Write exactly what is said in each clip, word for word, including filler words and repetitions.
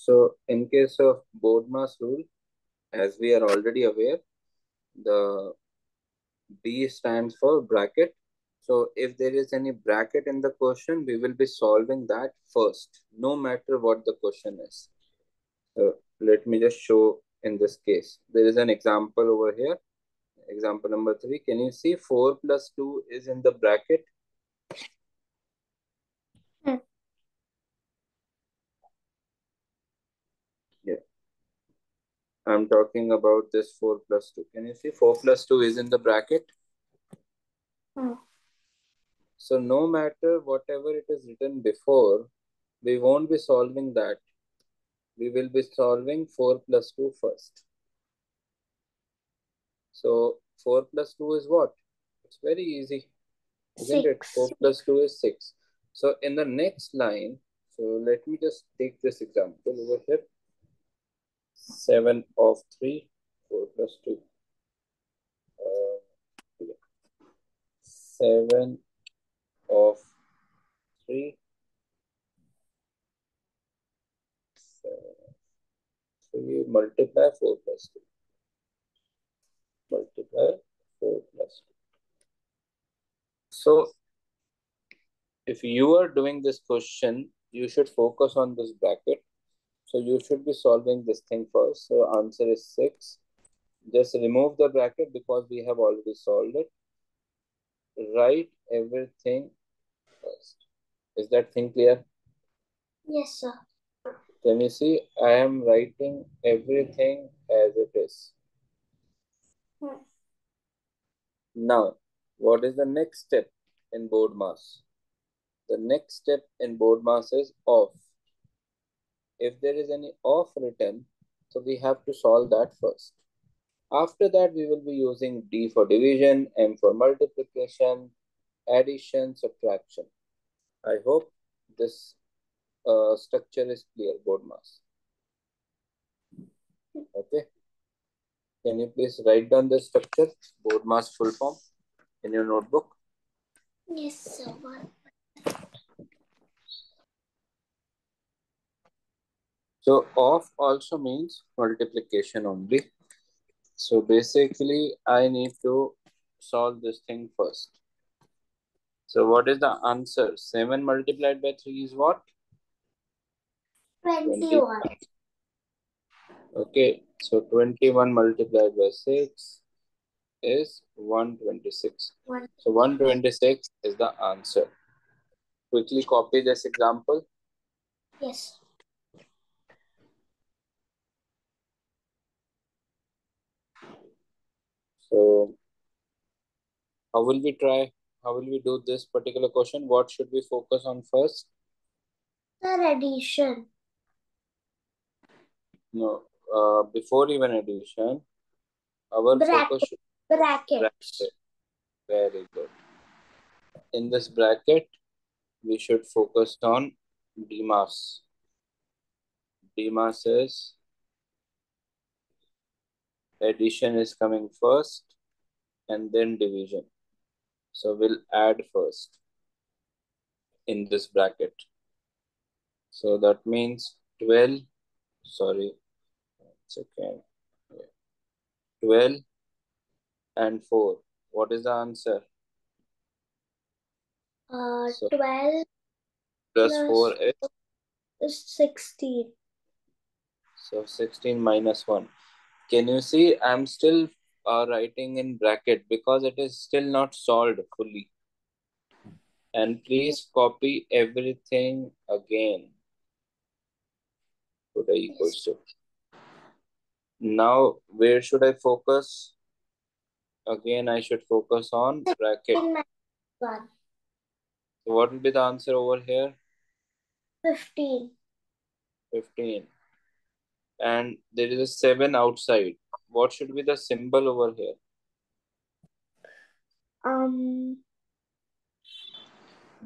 So in case of BODMAS rule, as we are already aware, the B stands for bracket. So if there is any bracket in the question, we will be solving that first, no matter what the question is. So let me just show in this case. There is an example over here. Example number three. Can you see four plus two is in the bracket? Hmm. Yeah. I'm talking about this four plus two. Can you see four plus two is in the bracket? Hmm. So no matter whatever it is written before, we won't be solving that. We will be solving four plus two first. So four plus two is what? It's very easy, isn't it? four plus two is six. So in the next line, so let me just take this example over here. seven of three, four plus two. Uh, seven of three. We multiply four plus two. Multiply four plus two. So, if you are doing this question, you should focus on this bracket. So, you should be solving this thing first. So, answer is six. Just remove the bracket because we have already solved it. Write everything first. Is that thing clear? Yes, sir. Can you see? I am writing everything as it is. Hmm. Now, what is the next step in BODMAS? The next step in BODMAS is off. If there is any off written, so we have to solve that first. After that, we will be using D for division, M for multiplication, addition, subtraction. I hope this Uh, structure is clear, BODMAS. Okay. Can you please write down the structure, BODMAS full form, in your notebook? Yes, sir. So, off also means multiplication only. So, basically, I need to solve this thing first. So, what is the answer? seven multiplied by three is what? twenty-one. Okay, so twenty-one multiplied by six is one hundred twenty-six. One. So one hundred twenty-six is the answer. Quickly copy this example. Yes. So, how will we try? How will we do this particular question? What should we focus on first? The addition. No, uh, before even addition, our bracket, focus should be bracket. bracket. Very good. In this bracket, we should focus on DMAS. DMAS is addition is coming first and then division. So we'll add first in this bracket. So that means twelve. Sorry, it's okay. twelve and four. What is the answer? Uh, so twelve plus four is sixteen. So sixteen minus one. Can you see? I'm still uh, writing in bracket because it is still not solved fully. And please copy everything again. Equals to. Now, where should I focus? Again, I should focus on bracket. So what will be the answer over here? fifteen. fifteen. And there is a seven outside. What should be the symbol over here? Um.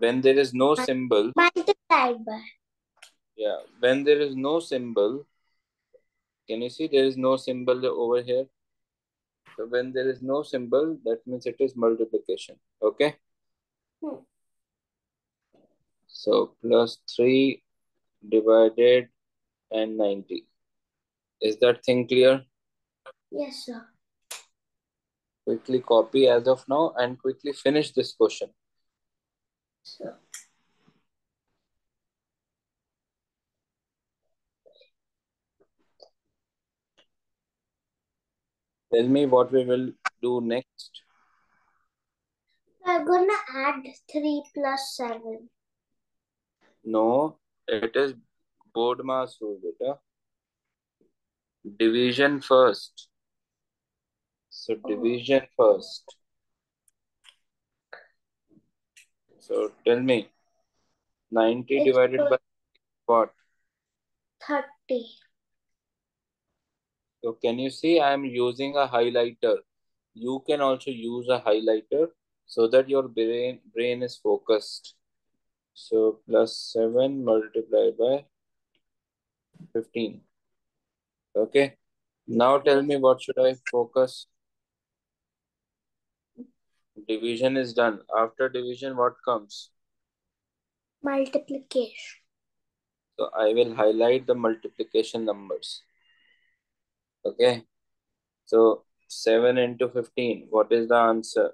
When there is no symbol. Multiplied by. Yeah, when there is no symbol, can you see there is no symbol over here? So when there is no symbol, that means it is multiplication. Okay? Hmm. So plus three divided and ninety. Is that thing clear? Yes, sir. Quickly copy as of now and quickly finish this question. Sure. Tell me what we will do next. We're gonna add three plus seven. No, it is BODMAS rule, beta. Division first. So division oh. first. So tell me, ninety it's divided by what? thirty. So can you see I am using a highlighter? You can also use a highlighter so that your brain, brain is focused. So plus seven multiplied by fifteen. Okay. Now tell me what should I focus? Division is done. After division, what comes? Multiplication. So I will highlight the multiplication numbers. Okay. So seven into fifteen. What is the answer?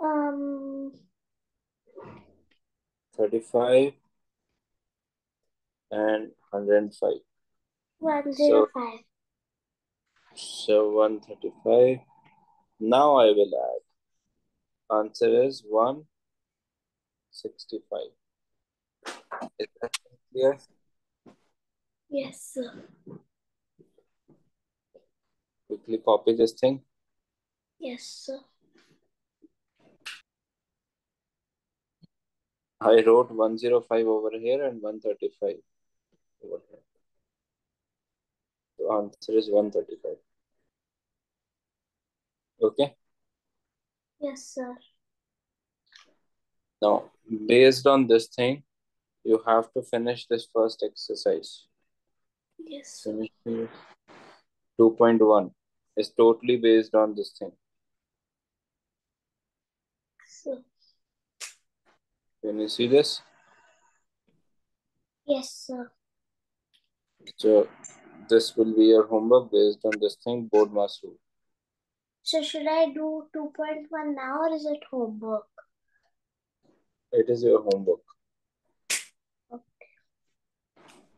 Um. thirty-five. And one hundred five. one hundred five. So, so one hundred thirty-five. Now I will add. Answer is one hundred sixty-five. Is that clear? Yes, sir. Quickly copy this thing. Yes, sir. I wrote one hundred five over here and one hundred thirty-five. Over here. The answer is one hundred thirty-five. Okay? Yes, sir. Now, based on this thing, you have to finish this first exercise. Yes. two point one is totally based on this thing. So. Can you see this? Yes, sir. So, this will be your homework based on this thing, BODMAS rule. So, should I do two point one now or is it homework? It is your homework.